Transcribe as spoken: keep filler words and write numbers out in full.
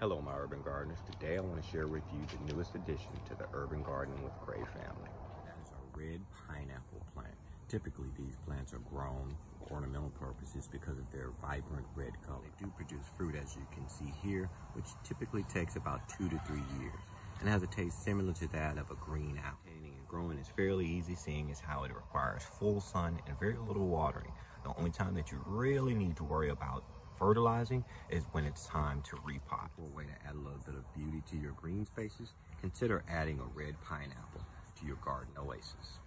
Hello my urban gardeners, today I want to share with you the newest addition to the Urban Gardening with Gray family. That is our red pineapple plant. Typically these plants are grown for ornamental purposes because of their vibrant red color. They do produce fruit as you can see here, which typically takes about two to three years and has a taste similar to that of a green apple. Maintaining and growing is fairly easy seeing as how it requires full sun and very little watering. The only time that you really need to worry about fertilizing is when it's time to repot. A way to add a little bit of beauty to your green spaces, consider adding a red pineapple to your garden oasis.